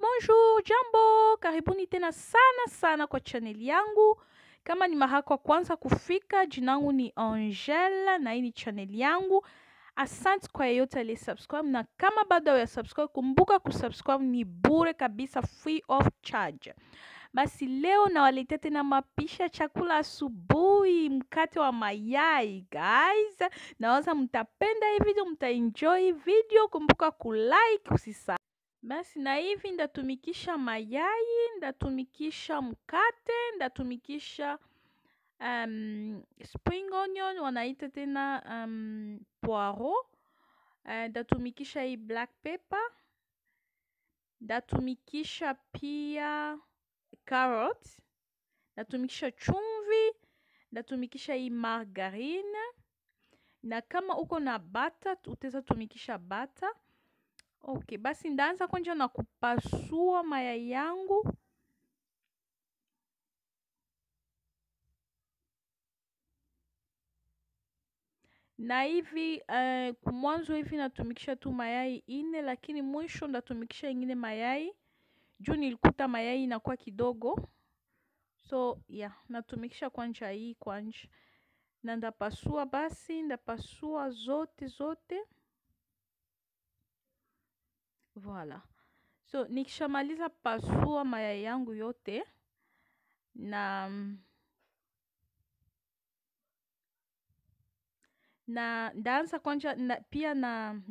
bonjour, jambo, karibuni tena sana sana kwa channel yangu. Kama ni mara yako kwanza kufika, jina langu ni Angela na hii ni channel yangu. Asante kwa yeyote ali subscribe, na kama bado ya subscribe, kumbuka kusubscribe, ni bure kabisa, free of charge. Basi leo nawaletea tena mapisha chakula asubuhi, mkate wa mayai guys. Nawaza mtapenda hii video, mtaenjoy hii video, kumbuka kulike usisahau. Basi na hivi ndatumikisha mayai, ndatumikisha mkate, ndatumikisha spring onion wanaita tena poireau, ndatumikisha hii black pepper, ndatumikisha pia carrot, ndatumikisha chumvi, ndatumikisha hii margarine, na kama uko na bata utaweza tumikisha bata. Ok, basi ndaanza kwanza na kupasua mayai yangu. Na hivi kumwanzo hivi natumikisha tu mayai ine, lakini mwisho ndatumikisha ingine mayai juu nilikuta mayai inakuwa kidogo. So yeah, natumikisha kwanza hii kwanza. Na ndapasua basi, ndapasua zote. Voilà. So nikishamaliza pasua mayai yangu yote na ndaanza kwanza na, pia na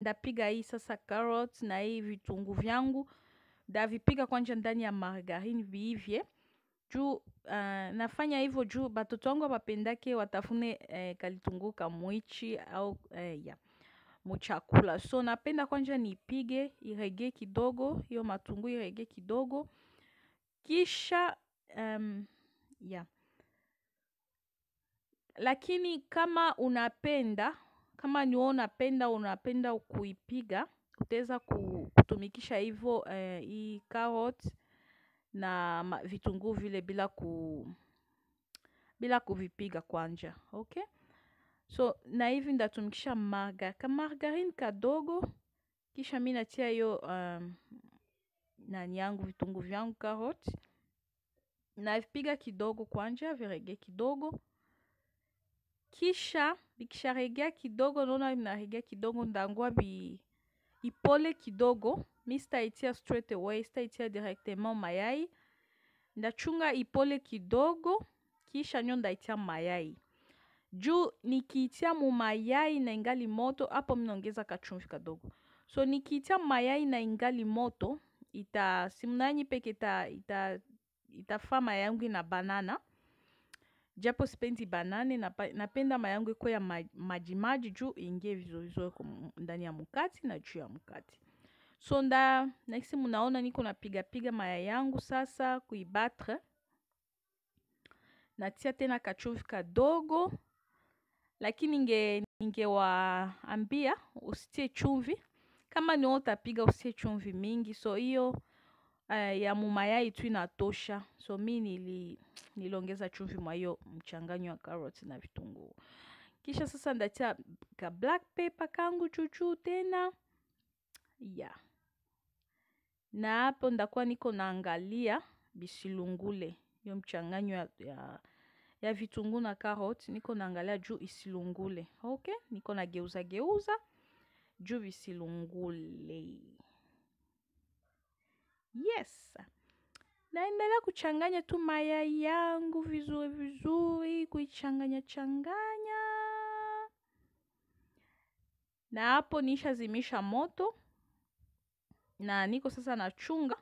ndapiga hii sasa carrots na hii vitungu vyangu ndavipiga kwanza ndani ya margarine viivye. Juu nafanya hivyo juu batoto wangu wapendake watafune kalitungu kamwichi au yeah, muchakula. So napenda kwanza nipige irege kidogo, hiyo matungu irege kidogo. Kisha yeah. Lakini kama unapenda, kama ni unapenda kuipiga, utaweza kutumikisha hivyo hii carrot na vitunguu vile bila kuvipiga kwanza. Okay? So na hivi ndatumikisha margarine kadogo, kisha mimi natia hiyo nani yangu vitungu vyangu carrot. Na vipiga kidogo kwanza, virege kidogo. Kisha vikisharegea kidogo, naona vinaregea kidogo, ndangua ipole kidogo. Mimi sitaitia straight away, sitaitia directement mayai. Ndachunga ipole kidogo, kisha nyo ndaitia mayai. Juu nikiitia mu mayai na ingali moto, hapo mimi naongeza kachumvi kadogo. So nikiitia mayai na ingali moto, simnani peke itafaa mayai yangu na banana. Japo sipendi banane, napenda mayai yangu iko ya majimaji juu ingie vizuri ndani ya mkate na juu ya mkate. So next mnaona niko napiga mayai yangu sasa kuibatre. Natia tena kachumvi kadogo. Lakini ningewaambia usitie chumvi. Kama ni utapiga usitie chumvi mingi. So hiyo ya mayai tu inatosha. So mimi niliongeza chumvi mwa hiyo mchanganyo wa carrots na vitunguu. Kisha sasa ndatia ka black pepper kangu chuchu tena. Yeah. Na hapo ndakuwa niko naangalia bisilungule. Hiyo mchanganyo ya vitunguu na carrot niko naangalia juu isilungule. Okay? Niko na geuza juu isilungule. Yes. Naendelea kuchanganya tu mayai yangu vizuri, kuichanganya. Na hapo nishazimisha moto. Na niko sasa nachunga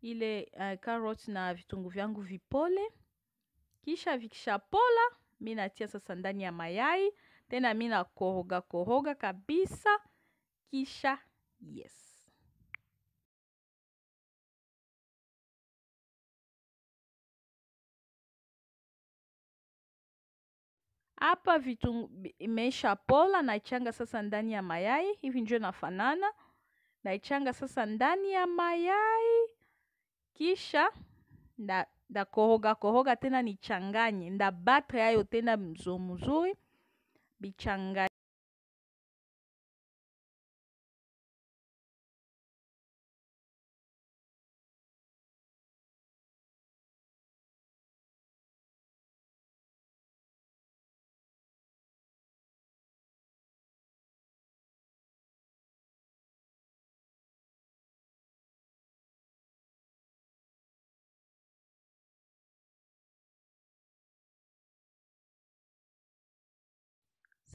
ile carrot na vitungu vyangu vipole. Kisha vikishapola, mimi natia sasa ndani ya mayai, tena mimi nakoroga kabisa. Kisha yes. Hapa vitungu imesha pola, naichanga sasa ndani ya mayai. Hivi ndio nafanana. Naichanga sasa ndani ya mayai. Kisha nda koroga tena nichanganye. Nda batre hayo tena mzuri bichanganye.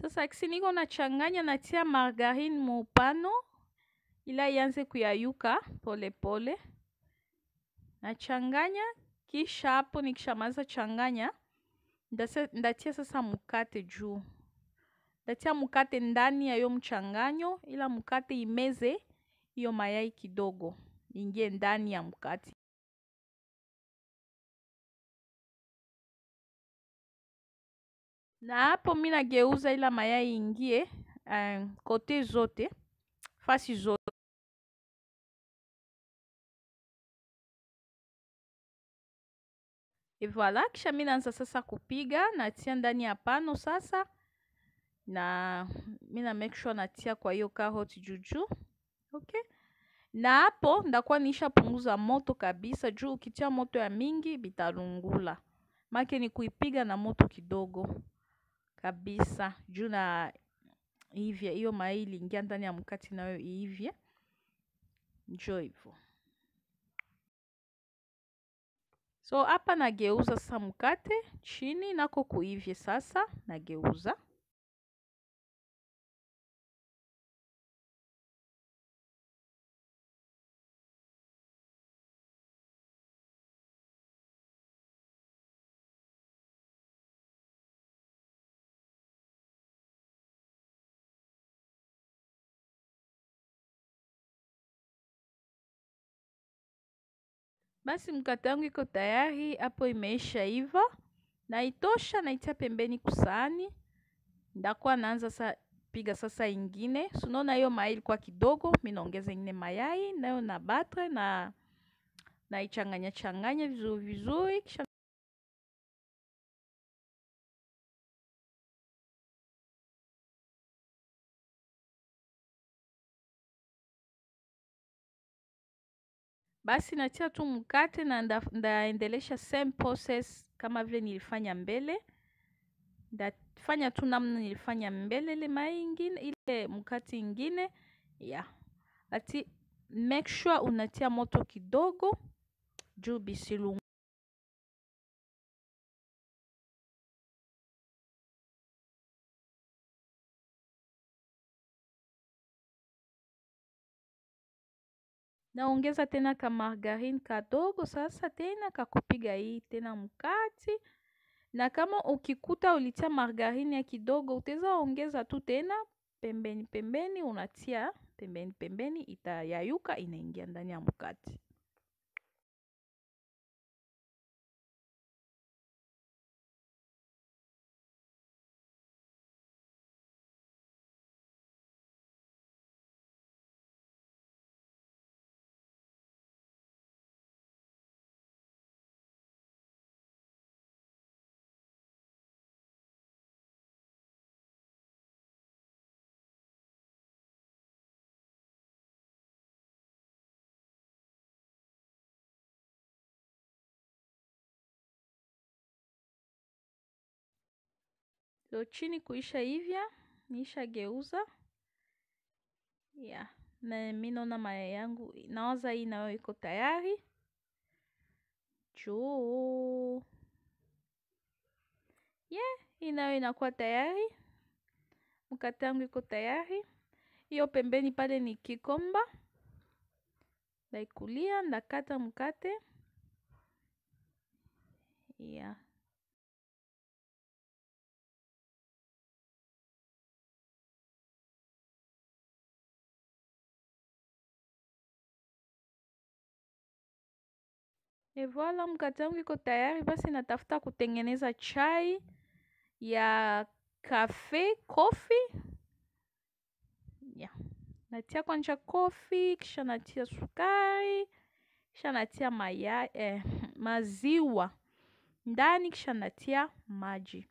Sasa kisiniko nachanganya natia margarine mupano ila ianze kuyayuka pole pole. Nachanganya, kisha hapo nikishamaza changanya ndatia sasa mukate juu. Ndatia mukate ndani ya hiyo mchanganyo ila mukate imeze hiyo mayai kidogo. Ingie ndani ya mukate. Na hapo mina geuza ila mayai ingie kote zote, fasi zote. E voilà, kisha mina anza sasa kupiga, natia ndani ya pano sasa. Na mina make sure natia kwa hiyo carrot juju. Okay? Na hapo ndakuwa nisha punguza moto kabisa juu ukitia moto ya mingi bitarungula. Make ni kuipiga na moto kidogo kabisa juu na hivya hiyo maili ingia ndani ya mkate nayo hivya. Njo hivyo. So hapa nageuza sasa mkate chini nako kuivye sasa nageuza. Basi mkate wangu iko tayari, hapo imeisha iva. Na itosha naitia pembeni kusani. Ndakuwa naanza sa piga sasa ingine. Sunona hiyo mayai ilikuwa kidogo, mimi naongeza ingine mayai, nayo na batre na naichanganya changanya vizuri vizuri kisha basi natia tu mkate na ndaendelesha same process kama vile nilifanya mbele. Ndafanya tu namna nilifanya mbele ile mayai ingine, ile mkate ingine. Yeah. Ati make sure unatia moto kidogo juu bisilungu. Naongeza tena ka margarine kadogo sasa tena kakupiga hii tena mkate. Na kama ukikuta ulitia margarine ya kidogo utaweza ongeza tu tena pembeni pembeni unatia pembeni pembeni itayayuka inaingia ndani ya mkate. So, chini kuisha hivya, nisha geuza. Yeah, na minona mayai yangu. Naoza hii na iko tayari. Choo. Yeah, hii nayo inakuwa tayari. Mkate wangu iko tayari. Hiyo pembeni pale ni kikomba. Ndaikulia, ndakata mkate. Yeah. E voilà mkate wangu iko tayari basi natafuta kutengeneza chai ya kafe, coffee. Yeah. Natia kwanza coffee, kisha natia sukari, kisha natia mayai, maziwa. Ndani kisha natia maji.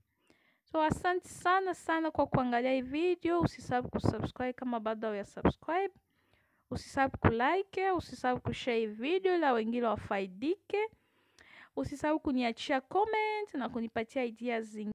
So asante sana sana kwa kuangalia hii video, usisahau kusubscribe kama bado hujasubscribe. Usisahau kulike, usisahau kushare video la wengine wafaidike. Usisahau kuniachia comment na kunipatia ideas zingine.